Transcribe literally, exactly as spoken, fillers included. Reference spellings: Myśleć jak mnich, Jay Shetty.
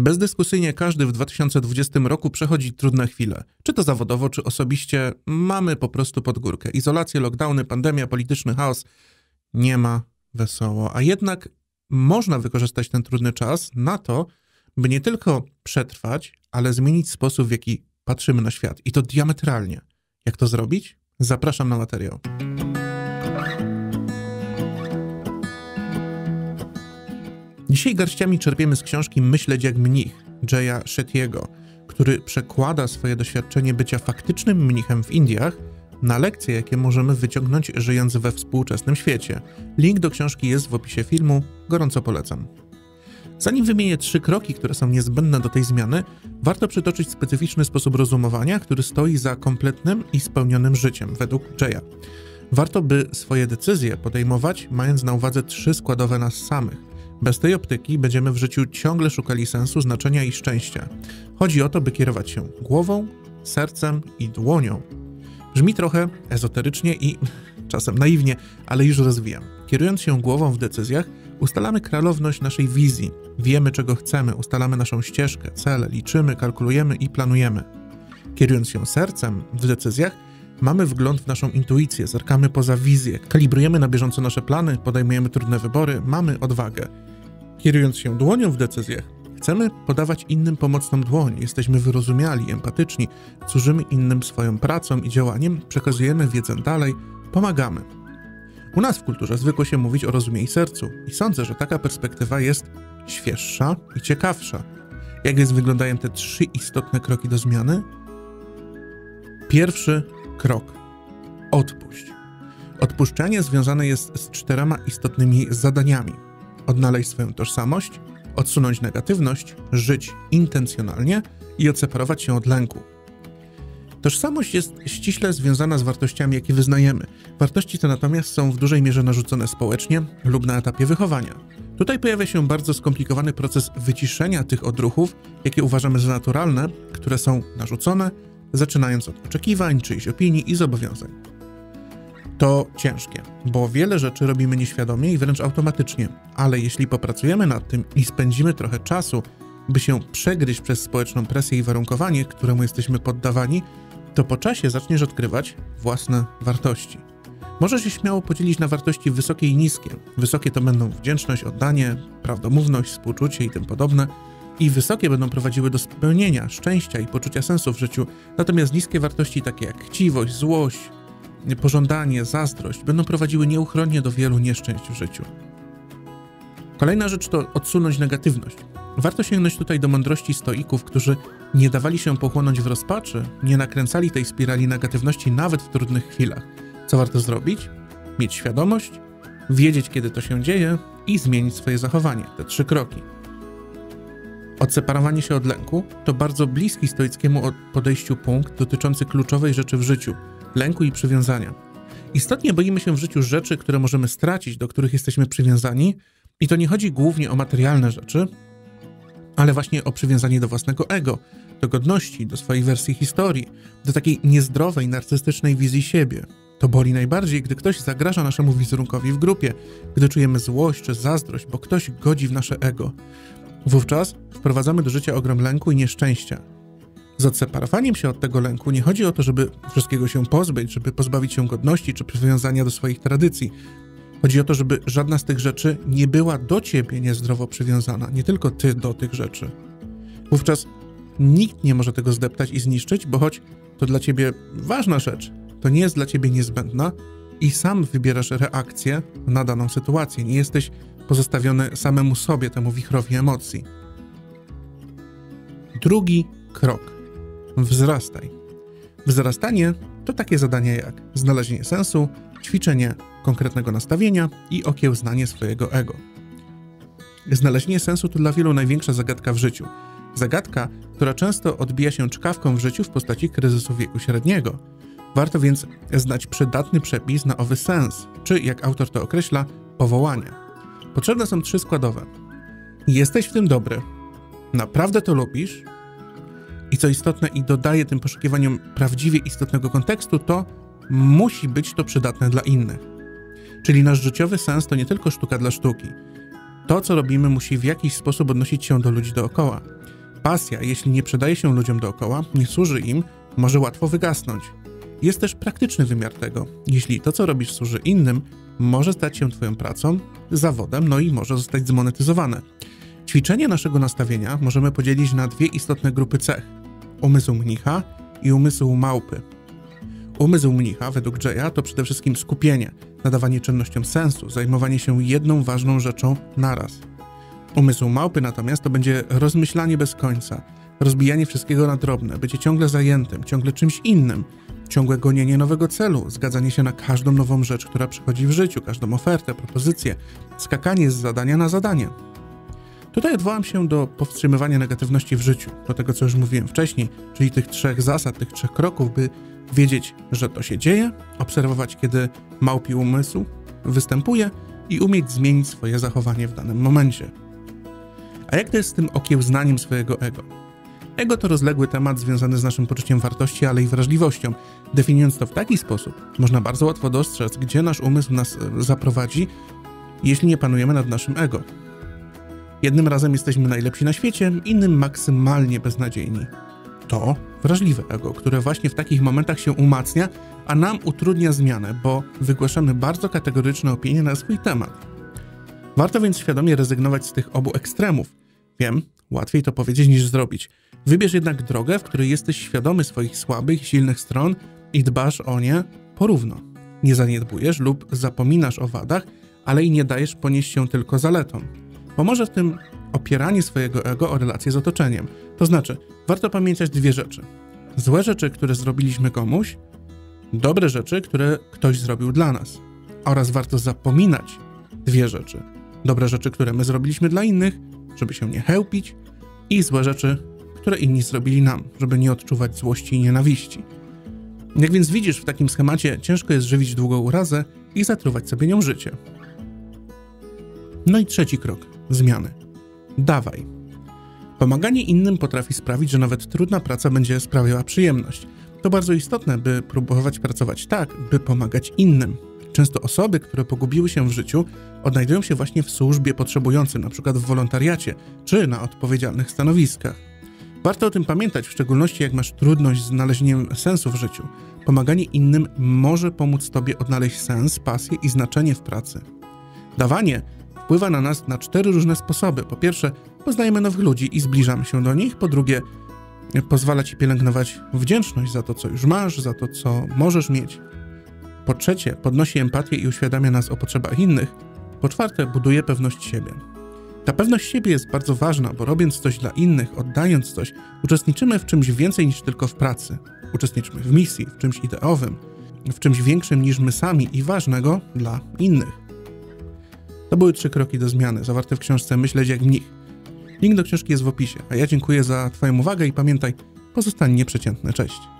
Bezdyskusyjnie każdy w dwa tysiące dwudziestym roku przechodzi trudne chwile. Czy to zawodowo, czy osobiście, mamy po prostu pod górkę. Izolacje, lockdowny, pandemia, polityczny chaos. Nie ma wesoło. A jednak można wykorzystać ten trudny czas na to, by nie tylko przetrwać, ale zmienić sposób, w jaki patrzymy na świat. I to diametralnie. Jak to zrobić? Zapraszam na materiał. Dzisiaj garściami czerpiemy z książki Myśleć jak mnich Jaya Shetty'ego, który przekłada swoje doświadczenie bycia faktycznym mnichem w Indiach na lekcje, jakie możemy wyciągnąć żyjąc we współczesnym świecie. Link do książki jest w opisie filmu, gorąco polecam. Zanim wymienię trzy kroki, które są niezbędne do tej zmiany, warto przytoczyć specyficzny sposób rozumowania, który stoi za kompletnym i spełnionym życiem, według Jaya. Warto by swoje decyzje podejmować, mając na uwadze trzy składowe nas samych. Bez tej optyki będziemy w życiu ciągle szukali sensu, znaczenia i szczęścia. Chodzi o to, by kierować się głową, sercem i dłonią. Brzmi trochę ezoterycznie i czasem naiwnie, ale już rozwijam. Kierując się głową w decyzjach, ustalamy królowność naszej wizji. Wiemy, czego chcemy, ustalamy naszą ścieżkę, cele, liczymy, kalkulujemy i planujemy. Kierując się sercem w decyzjach, mamy wgląd w naszą intuicję, zerkamy poza wizję, kalibrujemy na bieżąco nasze plany, podejmujemy trudne wybory, mamy odwagę. Kierując się dłonią w decyzjach, chcemy podawać innym pomocną dłoń, jesteśmy wyrozumiali, empatyczni, służymy innym swoją pracą i działaniem, przekazujemy wiedzę dalej, pomagamy. U nas w kulturze zwykło się mówić o rozumie i sercu i sądzę, że taka perspektywa jest świeższa i ciekawsza. Jak więc wyglądają te trzy istotne kroki do zmiany? Pierwszy krok. Odpuść. Odpuszczanie związane jest z czterema istotnymi zadaniami. Odnaleźć swoją tożsamość, odsunąć negatywność, żyć intencjonalnie i odseparować się od lęku. Tożsamość jest ściśle związana z wartościami, jakie wyznajemy. Wartości te natomiast są w dużej mierze narzucone społecznie lub na etapie wychowania. Tutaj pojawia się bardzo skomplikowany proces wyciszenia tych odruchów, jakie uważamy za naturalne, które są narzucone, zaczynając od oczekiwań, czyichś opinii i zobowiązań. To ciężkie, bo wiele rzeczy robimy nieświadomie i wręcz automatycznie, ale jeśli popracujemy nad tym i spędzimy trochę czasu, by się przegryźć przez społeczną presję i warunkowanie, któremu jesteśmy poddawani, to po czasie zaczniesz odkrywać własne wartości. Możesz się śmiało podzielić na wartości wysokie i niskie. Wysokie to będą wdzięczność, oddanie, prawdomówność, współczucie i tym podobne. I wysokie będą prowadziły do spełnienia, szczęścia i poczucia sensu w życiu, natomiast niskie wartości takie jak chciwość, złość, pożądanie, zazdrość będą prowadziły nieuchronnie do wielu nieszczęść w życiu. Kolejna rzecz to odsunąć negatywność. Warto sięgnąć tutaj do mądrości stoików, którzy nie dawali się pochłonąć w rozpaczy, nie nakręcali tej spirali negatywności nawet w trudnych chwilach. Co warto zrobić? Mieć świadomość, wiedzieć, kiedy to się dzieje i zmienić swoje zachowanie. Te trzy kroki. Odseparowanie się od lęku to bardzo bliski stoickiemu podejściu punkt dotyczący kluczowej rzeczy w życiu – lęku i przywiązania. Istotnie boimy się w życiu rzeczy, które możemy stracić, do których jesteśmy przywiązani i to nie chodzi głównie o materialne rzeczy, ale właśnie o przywiązanie do własnego ego, do godności, do swojej wersji historii, do takiej niezdrowej, narcystycznej wizji siebie. To boli najbardziej, gdy ktoś zagraża naszemu wizerunkowi w grupie, gdy czujemy złość czy zazdrość, bo ktoś godzi w nasze ego. Wówczas wprowadzamy do życia ogrom lęku i nieszczęścia. Z odseparowaniem się od tego lęku nie chodzi o to, żeby wszystkiego się pozbyć, żeby pozbawić się godności czy przywiązania do swoich tradycji. Chodzi o to, żeby żadna z tych rzeczy nie była do ciebie niezdrowo przywiązana, nie tylko ty do tych rzeczy. Wówczas nikt nie może tego zdeptać i zniszczyć, bo choć to dla ciebie ważna rzecz, to nie jest dla ciebie niezbędna i sam wybierasz reakcję na daną sytuację. Nie jesteś pozostawione samemu sobie, temu wichrowi emocji. Drugi krok. Wzrastaj. Wzrastanie to takie zadania jak znalezienie sensu, ćwiczenie konkretnego nastawienia i okiełznanie swojego ego. Znalezienie sensu to dla wielu największa zagadka w życiu. Zagadka, która często odbija się czkawką w życiu w postaci kryzysu wieku średniego. Warto więc znać przydatny przepis na owy sens, czy jak autor to określa, powołanie. Potrzebne są trzy składowe. Jesteś w tym dobry, naprawdę to lubisz i co istotne i dodaje tym poszukiwaniom prawdziwie istotnego kontekstu, to musi być to przydatne dla innych. Czyli nasz życiowy sens to nie tylko sztuka dla sztuki. To, co robimy, musi w jakiś sposób odnosić się do ludzi dookoła. Pasja, jeśli nie przydaje się ludziom dookoła, nie służy im, może łatwo wygasnąć. Jest też praktyczny wymiar tego. Jeśli to, co robisz, służy innym, może stać się twoją pracą, zawodem, no i może zostać zmonetyzowane. Ćwiczenie naszego nastawienia możemy podzielić na dwie istotne grupy cech. Umysł mnicha i umysł małpy. Umysł mnicha, według Jaya, to przede wszystkim skupienie, nadawanie czynnościom sensu, zajmowanie się jedną ważną rzeczą naraz. Umysł małpy natomiast to będzie rozmyślanie bez końca, rozbijanie wszystkiego na drobne, bycie ciągle zajętym, ciągle czymś innym, ciągłe gonienie nowego celu, zgadzanie się na każdą nową rzecz, która przychodzi w życiu, każdą ofertę, propozycję, skakanie z zadania na zadanie. Tutaj odwołam się do powstrzymywania negatywności w życiu, do tego, co już mówiłem wcześniej, czyli tych trzech zasad, tych trzech kroków, by wiedzieć, że to się dzieje, obserwować, kiedy małpi umysł występuje i umieć zmienić swoje zachowanie w danym momencie. A jak to jest z tym okiełznaniem swojego ego? Ego to rozległy temat związany z naszym poczuciem wartości, ale i wrażliwością. Definiując to w taki sposób, można bardzo łatwo dostrzec, gdzie nasz umysł nas zaprowadzi, jeśli nie panujemy nad naszym ego. Jednym razem jesteśmy najlepsi na świecie, innym maksymalnie beznadziejni. To wrażliwe ego, które właśnie w takich momentach się umacnia, a nam utrudnia zmianę, bo wygłaszamy bardzo kategoryczne opinie na swój temat. Warto więc świadomie rezygnować z tych obu ekstremów. Wiem, łatwiej to powiedzieć niż zrobić. Wybierz jednak drogę, w której jesteś świadomy swoich słabych i silnych stron i dbasz o nie porówno. Nie zaniedbujesz lub zapominasz o wadach, ale i nie dajesz ponieść się tylko zaletom. Pomoże w tym opieranie swojego ego o relacje z otoczeniem. To znaczy, warto pamiętać dwie rzeczy. Złe rzeczy, które zrobiliśmy komuś, dobre rzeczy, które ktoś zrobił dla nas. Oraz warto zapominać dwie rzeczy. Dobre rzeczy, które my zrobiliśmy dla innych, żeby się nie chełpić, i złe rzeczy, które inni zrobili nam, żeby nie odczuwać złości i nienawiści. Jak więc widzisz, w takim schemacie ciężko jest żywić długą urazę i zatruwać sobie nią życie. No i trzeci krok. Zmiany. Dawaj. Pomaganie innym potrafi sprawić, że nawet trudna praca będzie sprawiała przyjemność. To bardzo istotne, by próbować pracować tak, by pomagać innym. Często osoby, które pogubiły się w życiu, odnajdują się właśnie w służbie potrzebującym, np. w wolontariacie, czy na odpowiedzialnych stanowiskach. Warto o tym pamiętać, w szczególności jak masz trudność z znalezieniem sensu w życiu. Pomaganie innym może pomóc tobie odnaleźć sens, pasję i znaczenie w pracy. Dawanie wpływa na nas na cztery różne sposoby. Po pierwsze, poznajemy nowych ludzi i zbliżamy się do nich. Po drugie, pozwala ci pielęgnować wdzięczność za to, co już masz, za to, co możesz mieć. Po trzecie, podnosi empatię i uświadamia nas o potrzebach innych. Po czwarte, buduje pewność siebie. Ta pewność siebie jest bardzo ważna, bo robiąc coś dla innych, oddając coś, uczestniczymy w czymś więcej niż tylko w pracy. Uczestniczymy w misji, w czymś ideowym, w czymś większym niż my sami i ważnego dla innych. To były trzy kroki do zmiany, zawarte w książce Myśleć jak mnich. Link do książki jest w opisie, a ja dziękuję za twoją uwagę i pamiętaj, pozostań nieprzeciętny, cześć.